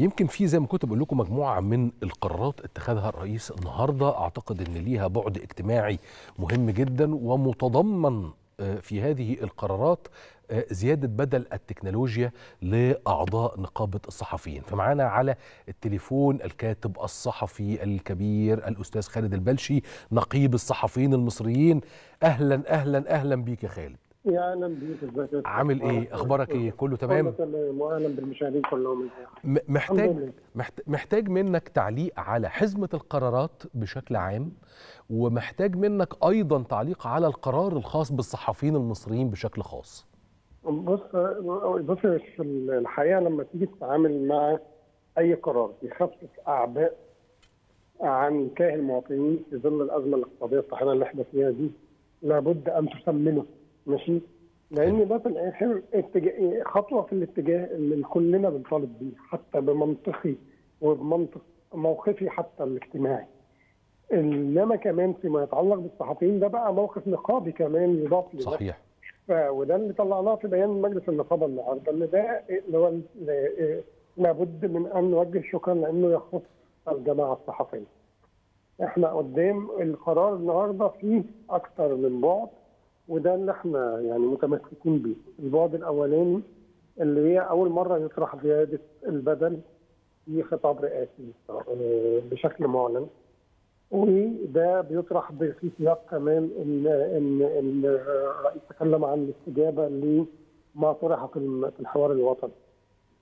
يمكن في زي ما كنت بقول لكم مجموعه من القرارات اتخذها الرئيس النهارده، اعتقد ان ليها بعد اجتماعي مهم جدا، ومتضمن في هذه القرارات زيادة بدل التكنولوجيا لأعضاء نقابة الصحفيين. فمعانا على التليفون الكاتب الصحفي الكبير الأستاذ خالد البلشي نقيب الصحفيين المصريين. أهلا أهلا أهلا بيك يا خالد. يا اهلا بيك، ازيك؟ عامل ايه؟ اخبارك ايه؟ كله تمام؟ كله تمام، واهلا بالمشاهدين كلهم. محتاج منك تعليق على حزمة القرارات بشكل عام، ومحتاج منك ايضا تعليق على القرار الخاص بالصحفيين المصريين بشكل خاص. بص في الحقيقه لما تيجي تتعامل مع اي قرار بيخفف اعباء عن كاهل المواطنين في ظل الازمه الاقتصاديه الطاحنه اللي احنا فيها دي، لابد ان تثمنه، ماشي؟ لان ده في الاخر خطوه في الاتجاه اللي كلنا بنطالب بيه، حتى بمنطقي وبمنطق موقفي حتى الاجتماعي. انما كمان فيما يتعلق بالصحفيين ده بقى موقف نقابي كمان يضاف له. صحيح. وده اللي طلعناه في بيان مجلس النقابه النهارده، ان ده اللي هو لابد من ان نوجه شكرا لانه يخص الجماعه الصحفيه. احنا قدام القرار النهارده فيه اكثر من بعد، وده اللي احنا يعني متمسكين بيه. البعد الاولاني اللي هي اول مره يطرح زياده البدل في خطاب رئاسي بشكل معلن، وده بيطرح في سياق كمان ان الرئيس تكلم عن الاستجابه لما طرح في الحوار الوطني.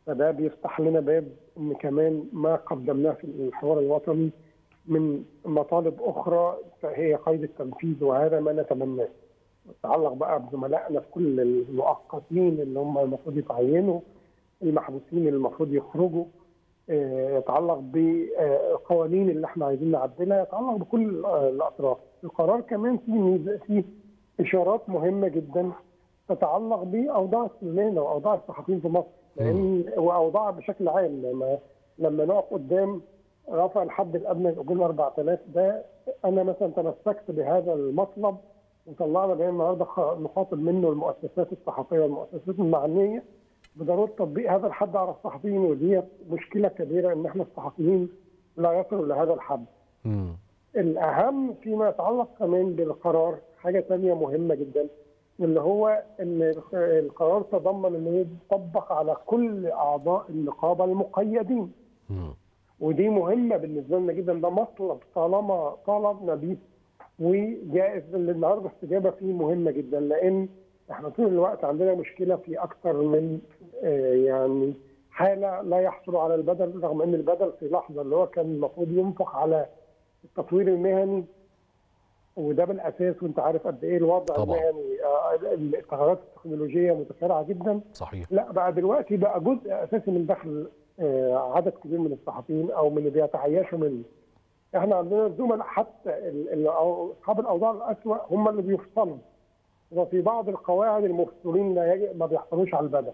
فده بيفتح لنا باب ان كمان ما قدمناه في الحوار الوطني من مطالب اخرى فهي قيد التنفيذ، وهذا ما نتمناه. يتعلق بقى بزملائنا في كل المؤقتين اللي هم المفروض يتعينوا، المحبوسين اللي المفروض يخرجوا، يتعلق بالقوانين اللي احنا عايزين نعدلها، يتعلق بكل الاطراف. القرار كمان فيه اشارات مهمه جدا تتعلق باوضاع السمانه واوضاع الصحفيين في مصر، لان واوضاع بشكل عام. لما نقف قدام رفع الحد الادنى للاجور 4000 ده، انا مثلا تمسكت بهذا المطلب وطلعنا بيان النهارده نخاطب منه المؤسسات الصحفيه والمؤسسات المعنيه بضروره تطبيق هذا الحد على الصحفيين، ودي مشكله كبيره ان احنا الصحفيين لا يصلوا لهذا الحد. الاهم فيما يتعلق كمان بالقرار حاجه ثانيه مهمه جدا، اللي هو ان القرار تضمن انه يطبق على كل اعضاء النقابه المقيدين. ودي مهمه بالنسبه لنا جدا، ده مطلب طالما طالبنا بيه وجائز. اللي النهارده استجابه فيه مهمه جدا، لان احنا طول الوقت عندنا مشكله في اكثر من يعني حاله لا يحصلوا على البدل، رغم ان البدل في لحظه اللي هو كان المفروض ينفق على التطوير المهني، وده بالاساس وانت عارف قد ايه الوضع طبعا. المهني التغيرات التكنولوجيه متسارعه جدا. صحيح. لا بقى دلوقتي بقى جزء اساسي من دخل عدد كبير من الصحفيين او من اللي بيتعيشوا منه. احنا عندنا الزملاء حتى اصحاب الاوضاع الاسوأ هم اللي بيفصلوا، وفي بعض القواعد المفصولين ما بيحصلوش على البدل.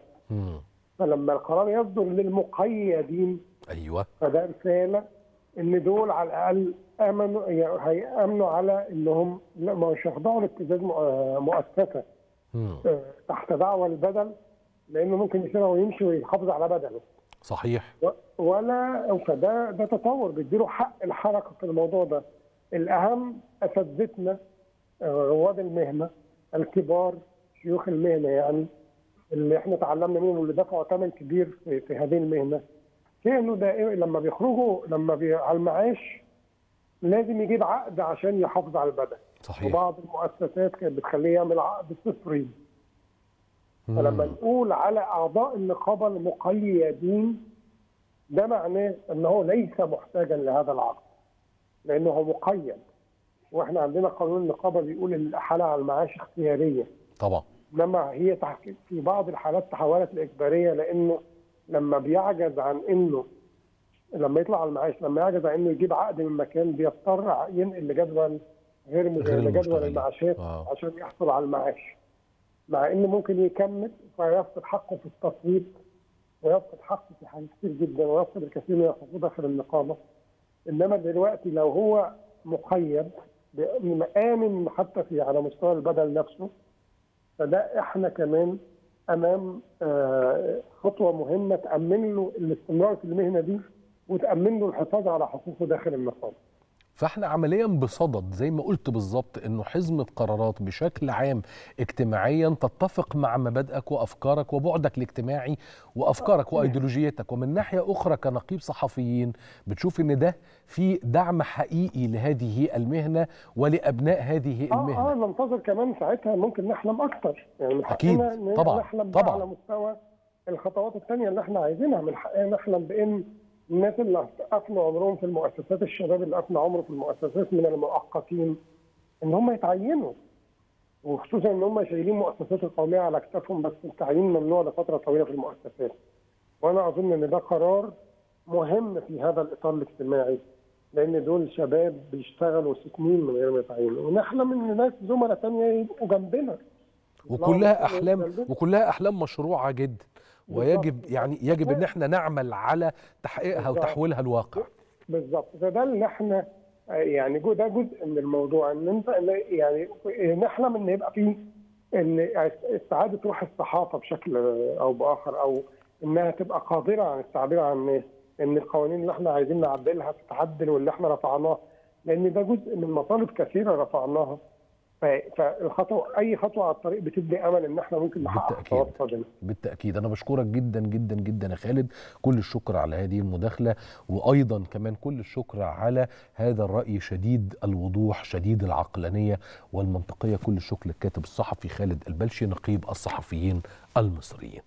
فلما القرار يصدر للمقيدين، ايوه، فده رساله ان دول على الاقل هيامنوا على انهم مش هيخضعوا لابتزاز مؤسسه تحت دعوه البدل، لانه ممكن يسيبها ويمشي ويحافظ على بدله. صحيح. ولا فده تطور بيديله حق الحركه في الموضوع ده. الاهم اساتذتنا رواد المهنه الكبار، شيوخ المهنه يعني اللي احنا تعلمنا منهم واللي دفعوا ثمن كبير في هذه المهنه، كانوا دائما لما بيخرجوا على المعاش لازم يجيب عقد عشان يحافظ على البدن. صحيح. وبعض المؤسسات كانت بتخليه يعمل عقد صفري. فلما نقول على اعضاء النقابه المقيدين، ده معناه انه ليس محتاجا لهذا العقد لانه هو مقيد، واحنا عندنا قانون النقابه بيقول ان الاحاله على المعاش اختياريه. طبعا. انما هي في بعض الحالات تحولت لاجباريه، لانه لما يطلع على المعاش لما يعجز عن انه يجيب عقد من مكان، بيضطر ينقل لجدول غير لجدول المعاشات عشان يحصل على المعاش، مع انه ممكن يكمل فيفقد حقه في التصويت، ويفقد حقه في حاجات كتير جدا، ويفقد الكثير من حقوقه في النقابه. انما دلوقتي لو هو مقيد آمن حتى على مستوى البدل نفسه، فده احنا كمان امام خطوه مهمه تامن له الاستمرار في المهنه دي وتامن له الحفاظ على حقوقه داخل النقابه. فاحنا عمليا بصدد زي ما قلت بالظبط انه حزمه قرارات بشكل عام اجتماعيا تتفق مع مبادئك وافكارك وبعدك الاجتماعي وافكارك وايديولوجيتك، ومن ناحيه اخرى كنقيب صحفيين بتشوف ان ده في دعم حقيقي لهذه المهنه ولابناء هذه المهنه. ننتظر كمان ساعتها ممكن نحلم اكتر، يعني من حقنا طبعا نحلم طبعا على مستوى الخطوات الثانيه اللي احنا عايزينها. من حقنا نحلم بان الناس اللي أفنوا عمرهم في المؤسسات، الشباب اللي أفنى عمره في المؤسسات من المؤقتين، إن هم يتعينوا، وخصوصا إن هم شايلين مؤسسات القومية على أكتافهم، بس التعيين ممنوع لفترة طويلة في المؤسسات. وأنا أظن إن ده قرار مهم في هذا الإطار الاجتماعي، لأن دول شباب بيشتغلوا سنين من غير ما يتعينوا، ونحلم إن ناس زملاء تانية يبقوا جنبنا. وكلها أحلام مشروعة جدا، ويجب يعني يجب ان احنا نعمل على تحقيقها وتحويلها لواقع. بالظبط، ده اللي احنا يعني ده جزء من الموضوع، ان انت يعني نحلم ان يبقى فيه ان استعاده روح الصحافه بشكل او باخر، او انها تبقى قادره على التعبير عن الناس، ان القوانين اللي احنا عايزين نعدلها تتعدل واللي احنا رفعناه، لان ده جزء من مطالب كثيره رفعناها. فالخطوه اي خطوه على الطريق بتدي امل ان احنا ممكن نحقق بالتاكيد. انا بشكرك جدا جدا جدا يا خالد، كل الشكر على هذه المداخله، وايضا كمان كل الشكر على هذا الراي شديد الوضوح شديد العقلانيه والمنطقيه. كل الشكر للكاتب الصحفي خالد البلشي نقيب الصحفيين المصريين.